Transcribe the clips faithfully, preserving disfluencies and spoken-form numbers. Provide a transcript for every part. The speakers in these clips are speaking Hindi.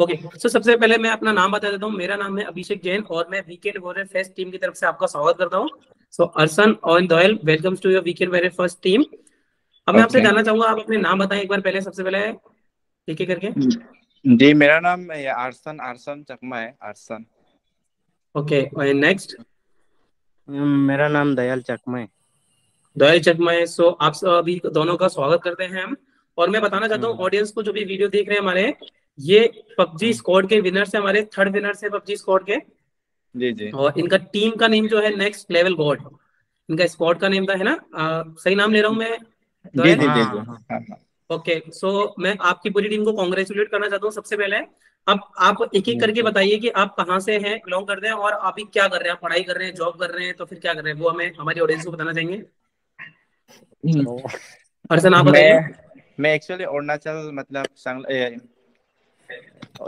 ओके okay, सो so सबसे पहले मैं अपना नाम बता देता हूँ। मेरा नाम है अभिषेक जैन और मैं वीकेंड वॉरियर फेस्ट टीम की तरफ से आपका स्वागत करता हूँ। सो so, अर्सन और दोयल, welcomes to your weekend warrior first team. अब मैं आपसे जानना चाहूंगा, आप अपने नाम बताएं एक बार पहले, सबसे पहले ठीक है करके। जी मेरा नाम आर्सन आर्सन चकमा है, आर्सन। ओके और नेक्स्ट, मेरा नाम दोयल चकमा है, दोयल चकमा है। सो आप सभी दोनों का स्वागत करते हैं हम। और मैं बताना चाहता हूँ ऑडियंस को, जो भी वीडियो देख रहे हैं हमारे, ये पबजी स्क्वाड के विनर्स है, हमारे थर्ड विनर्स है पबजी स्क्वाड के। जी जी। और इनका टीम का नेम जो है नेक्स्ट लेवल गॉड, इनका स्क्वाड का नेम था, है ना? आ, सही नाम ले रहा हूँ मैं? जी जी जी। ओके सो मैं आपकी पूरी टीम को कॉन्ग्रेचुलेट करना चाहता हूँ सबसे पहले। अब आप एक एक करके बताइए कि आप कहाँ से हैं, बिलोंग करते हैं और अभी क्या कर रहे हैं, आप पढ़ाई कर रहे हैं, जॉब कर रहे हैं, तो फिर क्या कर रहे हैं, वो हमें हमारी ऑडियंस को बताना चाहेंगे। अर्सन आप बताइए। मैं एक्चुअली अरुणाचल, मतलब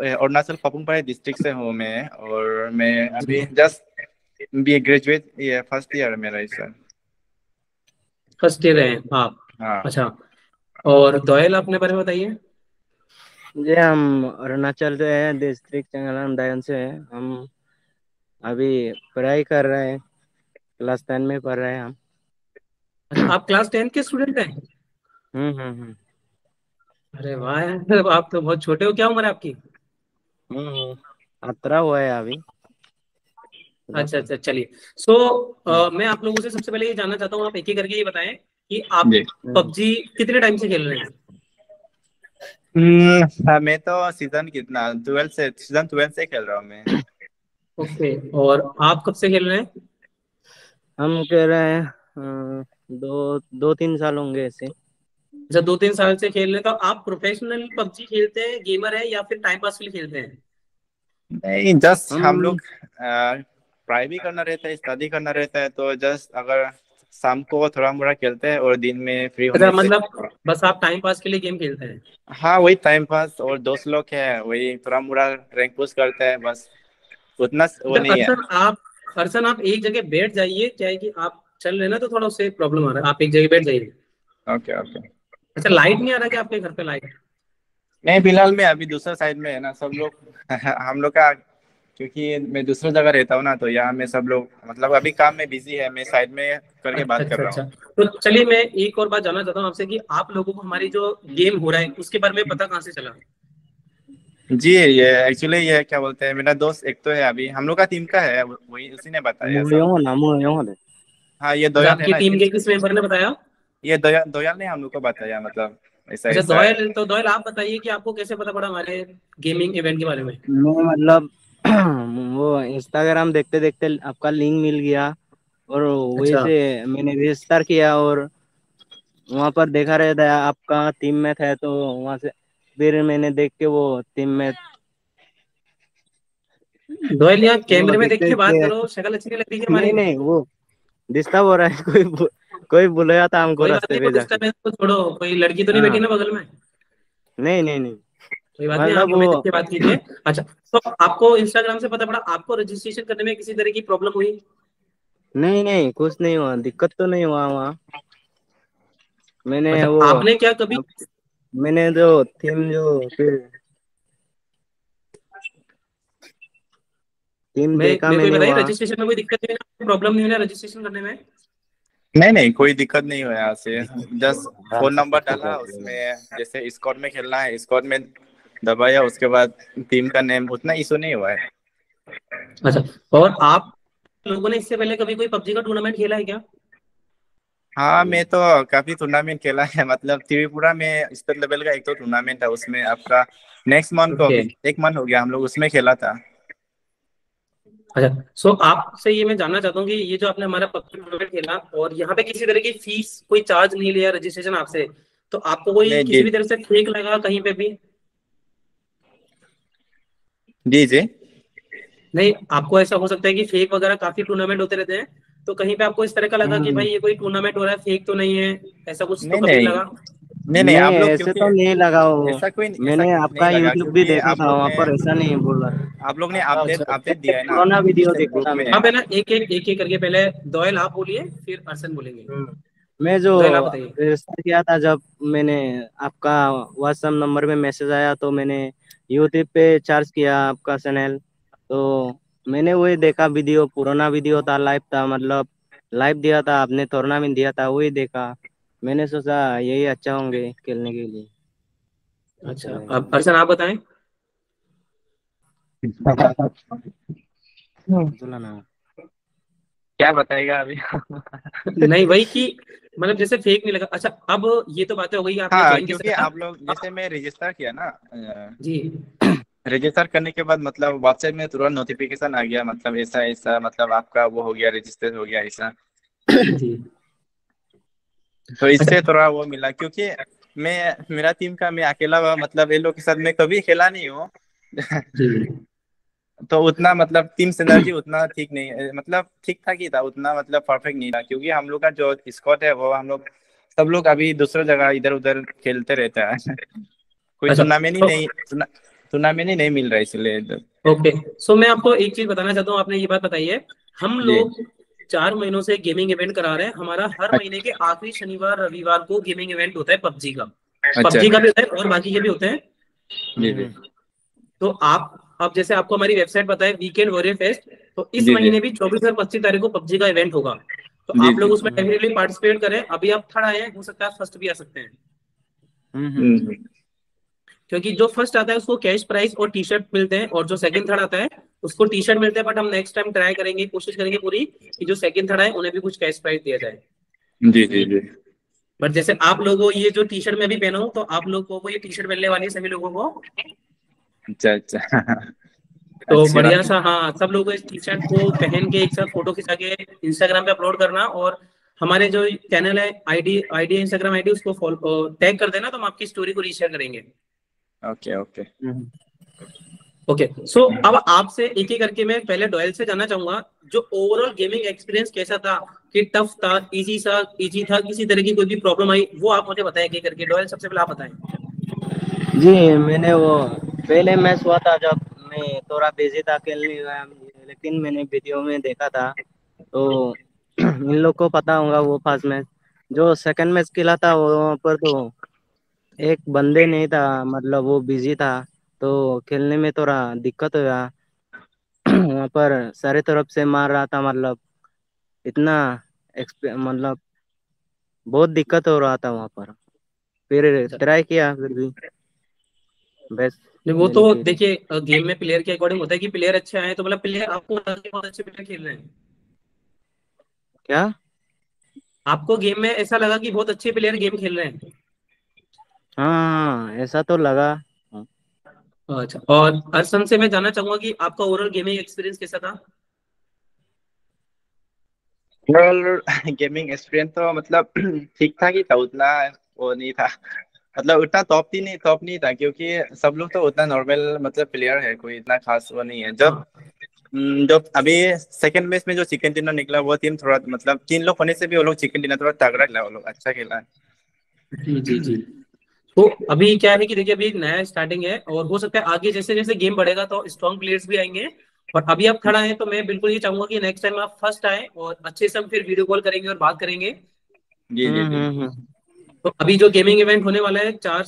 अरुणाचल पापुमपारे डिस्ट्रिक्ट से हूँ मैं, और मैं अभी जस्ट बी ग्रेजुएट, ये फर्स्ट ईयर है मेरा इस साल। फर्स्ट ईयर है आप? हाँ। अच्छा, और दोयल आपने बारे में बताइए। जी हम अरुणाचल से हैं, डिस्ट्रिक्ट चंगलांग दायन से हैं। हम अभी पढ़ाई कर रहे हैं, क्लास टेन में पढ़ रहे हैं हम। अच्छा, आप क्लास टेन के स्टूडेंट हैं? हम्म हम्म। अरे वाह, आप तो बहुत छोटे हो। क्या उम्र है आपकी? अठारह हुआ है अभी। अच्छा अच्छा, चलिए। सो so, मैं आप लोगों से सबसे पहले ये जानना चाहता हूँ, आप एक एक करके ये बताएं कि आप पबजी कितने टाइम से खेल रहे हैं? मैं तो सीजन कितना ट्वेल्व से सीजन ट्वेल्व से खेल रहा हूँ मैं। ओके okay, और आप कब से खेल रहे हैं? हम कह रहे हैं दो दो तीन साल होंगे ऐसे। अच्छा, दो तीन साल से खेल रहे। तो आप प्रोफेशनल पबजी खेलते हैं, गेमर हैं, या फिर टाइम पास के लिए खेलते हैं? नहीं, जस्ट हम लोग पढ़ाई भी करना रहता है, स्टडी करना रहता है, तो जस्ट अगर शाम को थोड़ा मोड़ा खेलते हैं और दिन में फ्री होने से। मतलब बस आप टाइम पास के लिए गेम खेलते हैं? हाँ, वही टाइम पास, और दोस्त लोग है वही थोड़ा मोड़ा रैंक पुश करते हैं, बस उतना वो नहीं है। आप अर्सन आप एक जगह बैठ जाइए, क्या है कि आप चल रहे ना, तो थोड़ा उससे प्रॉब्लम आ रहा है, आप एक जगह बैठ जाइए। Okay okay. अच्छा, लाइट नहीं आ रहा क्या आपके घर पे? लाइट नहीं फिलहाल, मैं अभी दूसरा साइड में है ना, सब लोग हम लोग का, क्योंकि मैं दूसरी जगह रहता हूँ ना, तो यहाँ में सब लोग मतलब अभी काम में बिजी है, मैं साइड में करके अच्छा, बात अच्छा, कर रहा हूँ। तो चलिए, मैं एक और बात जानना चाहता हूँ आपसे कि आप लोगों को हमारी जो गेम हो रहा है उसके बारे में पता कहाँ से चला? जी, ये एक्चुअली ये क्या बोलते हैं, मेरा दोस्त एक तो है अभी हम लोग का टीम का है, वही उसी ने बताया। हाँ, ये टीम के किस मेंबर ने बताया? ये दोयल दोयल ने हम लोग को बताया, मतलब ऐसा ऐसा। अच्छा दोयल, तो दोयल आप बताइए कि आपको कैसे पता पड़ा हमारे गेमिंग इवेंट के बारे में? मैं मतलब वो इंस्टाग्राम देखते देखते आपका लिंक मिल गया, और वहीं से मैंने रजिस्टर किया, और वहाँ पर देखा रहता है आपका टीम में था, तो वहाँ से फिर मैंने देख के वो टीम में। दोयल यार कैमरे में देख के बात करो, शक्ल अच्छी नहीं लगती है हमारी। नहीं वो डिस्टर्ब हो रहा है, कोई कोई बुलाया था हमको रास्ते पे जाके। छोड़ो, कोई लड़की तो नहीं बैठी ना बगल में? नहीं नहीं नहीं, कोई बात नहीं, आप मेरे से बात कीजिए। अच्छा, तो आपको इंस्टाग्राम से पता पड़ा, आपको रजिस्ट्रेशन करने में किसी तरह की प्रॉब्लम हुई? नहीं नहीं, कुछ नहीं हुआ, दिक्कत तो नहीं हुआ वहाँ। मैंने वो, आपने क्या कभी, मैंने जो थीम जो थीम देखा, मैंने रजिस्ट्रेशन में कोई दिक्कत नहीं हुई, प्रॉब्लम नहीं हुई रजिस्ट्रेशन करने में? नहीं नहीं, कोई दिक्कत नहीं हुआ। यहाँ से जस्ट फोन नंबर डाला, उसमें जैसे स्क्वाड में खेलना है, स्क्वाड में दबाया, उसके बाद टीम का नेम, उतना इशू नहीं हुआ है। अच्छा, और आप लोगों ने इससे पहले कभी कोई पबजी का टूर्नामेंट खेला है क्या? हाँ, मैं तो काफी टूर्नामेंट खेला है, मतलब त्रिपुरा में स्टेट लेवल का एक तो टूर्नामेंट था, उसमें आपका नेक्स्ट मंथ को एक मंथ हो गया हम लोग उसमें खेला था। अच्छा, सो so, आपसे ये मैं जानना चाहता हूँ कि ये जो आपने हमारा पबजी टूर्नामेंट खेला, और यहाँ पे किसी तरह की फीस, कोई चार्ज नहीं लिया रजिस्ट्रेशन आपसे, तो आपको कोई किसी भी तरह से फेक लगा कहीं पे भी? जी जी। नहीं, आपको ऐसा हो सकता है कि फेक वगैरह काफी टूर्नामेंट होते रहते हैं, तो कहीं पे आपको इस तरह का लगा कि भाई ये कोई टूर्नामेंट हो रहा है, फेक तो नहीं है, ऐसा कुछ तो कभी लगा? नहीं नहीं, आप लोग ऐसे तो नहीं लगाओ, ऐसा कोई नहीं, मैंने आपका YouTube भी देखा था, वहाँ पर ऐसा नहीं बोल रहा। आप लोग ने अपडेट अपडेट दिया है ना, पुराना वीडियो देखा था। अब है ना, एक एक एक एक करके पहले दोयल आप बोलिए, फिर अर्सन बोलेंगे। मैं जो रजिस्टर किया था, जब मैंने आपका व्हाट्सएप नंबर में मैसेज आया, तो मैंने यूट्यूब पे चार्ज किया आपका चैनल, तो मैंने वही देखा वीडियो, पुराना वीडियो था, लाइव था, मतलब लाइव दिया था आपने, टूर्नामेंट दिया था, वही देखा। मैंने सोचा यही अच्छा होंगे खेलने के लिए। अच्छा, अब अर्चना आप बताएं। क्या बताएगा अभी? नहीं वही कि मतलब जैसे फेक नहीं लगा। अच्छा, अब ये तो बातें हो गई आपने। हाँ, क्योंकि आप लोग जैसे मैं रजिस्टर किया ना जी, रजिस्टर करने के बाद मतलब व्हाट्सएप में तुरंत नोटिफिकेशन आ गया, मतलब ऐसा ऐसा मतलब आपका वो हो गया, रजिस्टर हो गया ऐसा। तो इससे थोड़ा वो मिला, क्योंकि मैं मेरा टीम का मैं अकेला मतलब ये लोग के साथ मैं कभी खेला नहीं हूँ। तो उतना मतलब टीम सिनर्जी उतना ठीक नहीं, मतलब ठीक ठाक ही था, उतना मतलब परफेक्ट नहीं था, क्योंकि हम लोग का जो स्क्वाड है वो हम लोग सब लोग अभी दूसरे जगह इधर उधर खेलते रहता है। कोई टूर्नामेंट ही नहीं, टूर्नामेंट ही नहीं मिल रहा है इसलिए। ओके, सो मैं आपको एक चीज बताना चाहता हूँ, आपने ये बात बताई है, हम लोग चार महीनों से गेमिंग इवेंट करा रहे हैं। हमारा हर महीने के आखिरी शनिवार रविवार को गेमिंग इवेंट होता है, पबजी का, पबजी का भी होता है और बाकी के भी होते हैं। तो आप अब जैसे आपको हमारी वेबसाइट पता है, वीकेंड वॉरियर फेस्ट, तो इस महीने भी चौबीस और पच्चीस तारीख को पबजी का इवेंट होगा, तो आप लोग उसमें डेफिनेटली पार्टिसिपेट करें। अभी आप थर्ड आए हैं, हो सकता है फर्स्ट भी आ सकते हैं, क्योंकि जो फर्स्ट आता है उसको कैश प्राइस और टी शर्ट मिलते हैं, और जो सेकंड थर्ड आता है उसको टी शर्ट मिलते हैं। बट हम नेक्स्ट टाइम ट्राई करेंगे, कोशिश करेंगे पूरी कि जो सेकंड थर्ड आए उन्हें भी कुछ कैश प्राइस दिया जाए। जी जी जी। बट जैसे आप लोगों ये जो टी शर्ट में भी पहना हूँ, तो आप लोगों को ये टी शर्ट मिलने वाली है सभी लोगों को। अच्छा अच्छा, तो बढ़िया सा। हाँ, सब लोग इस टी शर्ट को पहन के एक साथ फोटो खिंचा के इंस्टाग्राम पे अपलोड करना, और हमारे जो चैनल है आईडी आईडी इंस्टाग्राम आईडी उसको फॉलो टैग कर देना, तो हम आपकी स्टोरी को रीशेयर करेंगे। ओके ओके ओके, सो अब आपसे एक एक करके मैं पहले डोयल से जानना चाहूंगा, जो ओवरऑल गेमिंग एक्सपीरियंस कैसा था, कि टफ था, इजी सा इजी था, किसी तरह की कोई भी प्रॉब्लम आई, वो आप मुझे बताएं एक एक करके। डोयल, सबसे पहले आप बताएं। जी, मैंने वो पहले मैच हुआ था जब मैं थोड़ा बिजी था खेलने गया, लेकिन मैंने वीडियो में देखा था, तो इन लोग को पता होगा वो फर्स्ट मैच। जो सेकेंड मैच खेला था वहाँ पर तो एक बंदे नहीं था, मतलब वो बिजी था, तो खेलने में थोड़ा दिक्कत हुआ। वहाँ पर सारे तरफ से मार रहा था, मतलब इतना मतलब बहुत दिक्कत हो रहा था वहाँ पर। फिर ट्राई किया फिर भी बस। वो तो देखिए गेम में प्लेयर के अकॉर्डिंग होता है कि प्लेयर अच्छे आए, तो मतलब प्लेयर आपको बहुत अच्छे प्लेयर खेल रहे हैं क्या? आपको गेम में ऐसा लगा कि बहुत अच्छे प्लेयर गेम खेल रहे हैं? हाँ, ऐसा तो लगा। अच्छा, और अर्शन से मैं जानना चाहूंगा कि आपका ओवरऑल गेमिंग एक्सपीरियंस कैसा था? ओवरऑल गेमिंग एक्सपीरियंस तो मतलब ठीक ठाक ही था, उतना वो नहीं था, मतलब उतना टॉप ही नहीं टॉप नहीं था, क्योंकि सब लोग तो उतना नॉर्मल मतलब प्लेयर है, कोई इतना खास वो नहीं है। जब जब अभी सेकंड मैच में जो चिकन डिनर निकला, वो टीम थोड़ा मतलब तीन लोग होने से भी वो लोग चिकन डिनर थोड़ा तगड़ा खेला, वो लोग अच्छा खेला। जी जी जी। तो अभी क्या है कि देखिए अभी नया स्टार्टिंग है, और हो सकता है आगे जैसे जैसे गेम बढ़ेगा तो स्ट्रॉन्ग प्लेयर्स भी आएंगे, और अभी आप खड़ा है तो मैं बिल्कुल ये चाहूंगा कि नेक्स्ट टाइम आप फर्स्ट आए, और अच्छे से हम फिर वीडियो कॉल करेंगे और बात करेंगे। जी जी जी। तो अभी जो गेमिंग इवेंट होने वाला है चार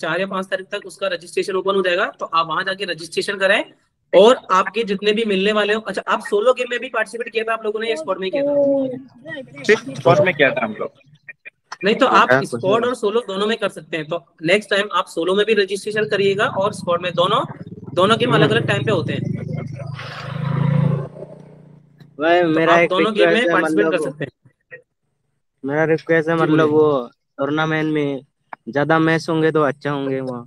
चार या पांच तारीख तक, उसका रजिस्ट्रेशन ओपन हो जाएगा, तो आप वहां जाके रजिस्ट्रेशन कराएं, और आपके जितने भी मिलने वाले हो। अच्छा, आप सोलो गेम में भी पार्टिसिपेट किया था आप लोगों ने? स्क्वाड में किया था, सिर्फ स्क्वाड में किया था हम लोग। नहीं तो आप स्क्वाड और सोलो दोनों में कर सकते हैं, तो नेक्स्ट टाइम आप सोलो में भी रजिस्ट्रेशन करिएगा और स्क्वाड में, दोनों दोनों गेम अलग अलग टाइम पे होते हैं। भाई मेरा एक दोनों गेम में पार्टिसिपेट कर सकते हैं। मेरा रिक्वेस्ट है मतलब वो टूर्नामेंट में ज्यादा मैच होंगे तो अच्छा होंगे, वहाँ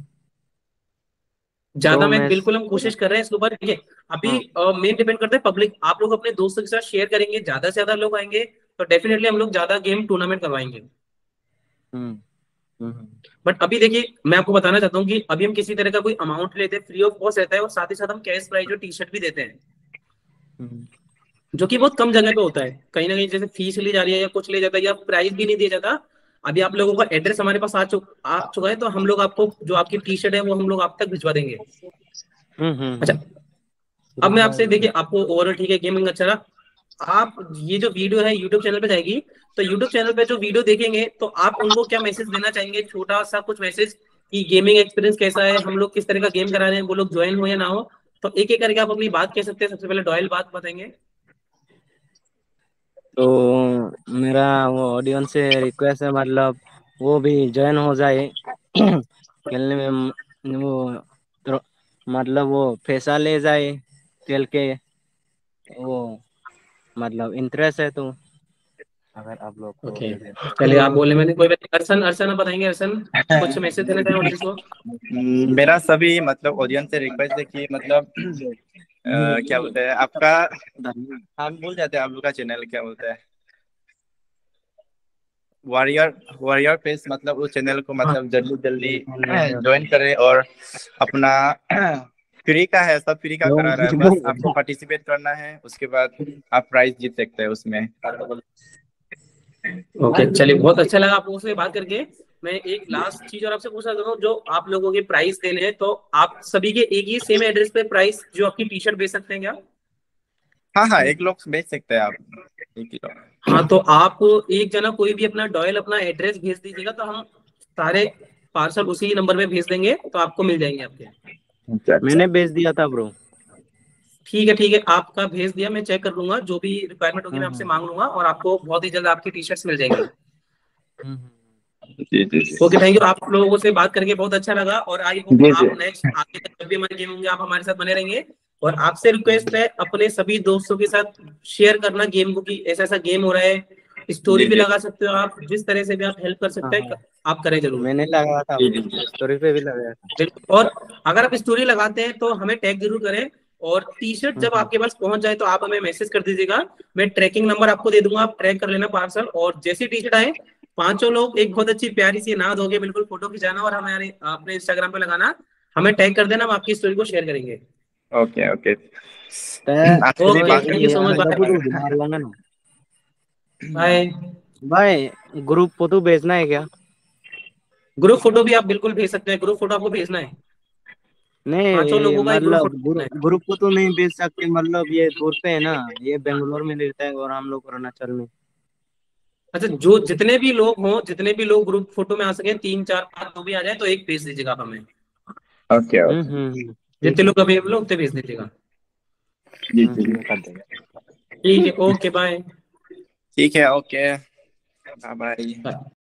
ज्यादा मैच बिल्कुल हम कोशिश कर रहे हैं इसके ऊपर। अभी मेन डिपेंड करता है पब्लिक, आप लोग अपने दोस्तों के साथ शेयर करेंगे, ज्यादा से ज्यादा लोग आएंगे तो डेफिनेटली हम लोग ज्यादा गेम टूर्नामेंट करवाएंगे। बट अभी देखिए मैं आपको बताना चाहता हूँ कि अभी हम किसी तरह का कोई अमाउंट लेते हैं, फ्री ऑफ कॉस्ट रहता है, और साथ ही साथ हम कैश प्राइज और टी शर्ट भी देते हैं, जो कि बहुत कम जगह पे होता है। कहीं ना कहीं जैसे फीस ली जा रही है या कुछ ले जाता है, या प्राइज भी नहीं दिया जाता। अभी आप लोगों का एड्रेस हमारे पास आ चुका आ चुका है, तो हम लोग आपको जो आपकी टी शर्ट है वो हम लोग आप तक भिजवा देंगे। अच्छा, अब मैं आपसे देखिए, आपको ओवरऑल ठीक है गेमिंग अच्छा रहा। आप ये जो वीडियो है यूट्यूब चैनल पे जाएगी, तो यूट्यूब चैनल पे जो वीडियो देखेंगे तो आप उनको क्या मैसेज देना चाहेंगे? छोटा सा कुछ मैसेज कि गेमिंग एक्सपीरियंस कैसा है, हम लोग किस तरह का गेम करा रहे हैं, वो लोग ज्वाइन हो या ना हो, तो एक एक करके आप अपनी बात कह सकते हैं। सबसे पहले डॉयल बात बताएंगे। तो मेरा वो ऑडियंस से रिक्वेस्ट है, मतलब वो भी ज्वाइन हो जाए खेलने में, वो तो, मतलब वो पैसा ले जाए खेल के, वो मतलब इंटरेस्ट है। तो अगर आप लोग okay. चलिए आप बोले, मैंने कोई अर्सन अर्सन बताएंगे। अर्सन कुछ मैसेज देना चाहेंगे ऑडियंस को? मेरा सभी मतलब ऑडियंस से रिक्वेस्ट है कि मतलब आ, क्या बोलते हैं आपका, हम बोल जाते हैं आप लोग का चैनल क्या बोलते हैं, वॉरियर वॉरियर फेस, मतलब उस चैनल को मतलब जल्दी जल्दी ज्वाइन करें। और अपना फ्री का है, सब फ्री का करा रहा है, बस आपको पार्टिसिपेट करना है, उसके बाद आप प्राइज जीत सकते हैं उसमें। ओके okay, चलिए बहुत अच्छा लगा आप लोगों से बात करके। मैं एक लास्ट चीज और आपसे पूछना चाहता हूँ, जो आप लोगों के प्राइस देने हैं तो आप सभी के एक ही सेम एड्रेस पे प्राइस जो आपकी टी शर्ट बेच सकते हैं क्या? हाँ हाँ एक लोग बेच सकते हैं आप एक। हाँ तो आप एक जना कोई भी अपना डॉयल अपना एड्रेस भेज दीजिएगा, तो हम सारे पार्सल उसी नंबर पे भेज देंगे, तो आपको मिल जाएंगे आपके। मैंने भेज दिया था ब्रो। ठीक है ठीक है, आपका भेज दिया, मैं चेक कर लूंगा, जो भी रिक्वायरमेंट होगी मैं आपसे मांग लूंगा, और आपको बहुत ही जल्द आपकी टी शर्ट्स मिल जाएंगी। ओके थैंक यू, आप लोगों से बात करके बहुत अच्छा लगा। और आगे नेक्स्ट आगे तक भी हमारे गेम होंगे, आप हमारे साथ बने रहेंगे। और आपसे रिक्वेस्ट है अपने सभी दोस्तों के साथ शेयर करना गेम को, कि ऐसा ऐसा गेम हो रहा है, स्टोरी भी लगा सकते हो आप, जिस तरह से भी आप हेल्प कर सकते हैं आप करें जरूर। मैंने लगाया था स्टोरी पे भी लगाया, और अगर आप स्टोरी लगाते हैं तो हमें टैग जरूर करें। और टी शर्ट जब आपके पास पहुंच जाए तो आप हमें मैसेज कर दीजिएगा, मैं ट्रैकिंग नंबर आपको दे दूंगा, आप ट्रैक कर लेना पार्सल। और जैसी टी शर्ट आए पांचों लोग एक बहुत अच्छी प्यारी सी नाद होके बिल्कुल फोटो खिंचाना और हमारे अपने इंस्टाग्राम पे लगाना, हमें टैग कर देना, हम आपकी स्टोरी को शेयर करेंगे। Okay okay thank you so much, bye bye. Group photo भेजना है क्या? ग्रुप फोटो भी आप बिल्कुल भेज सकते हैं, ग्रुप फोटो आपको भेजना है। नहीं मतलब ग्रुप को तो नहीं भेज सकते, मतलब ये दूर पे है ना, ये बेंगलोर में रहता है और हम लोग अरुणाचल में। अच्छा, जो जितने भी लोग हों, जितने भी लोग ग्रुप फोटो में आ सके, तीन चार पाँच जो भी आ जाए तो एक भेज दीजिएगा आप हमें। ओके ओके जितने लोग अवेलेबल हो उतने भेज दीजिएगा। ठीक है ओके बाय। ठीक है ओके बाय।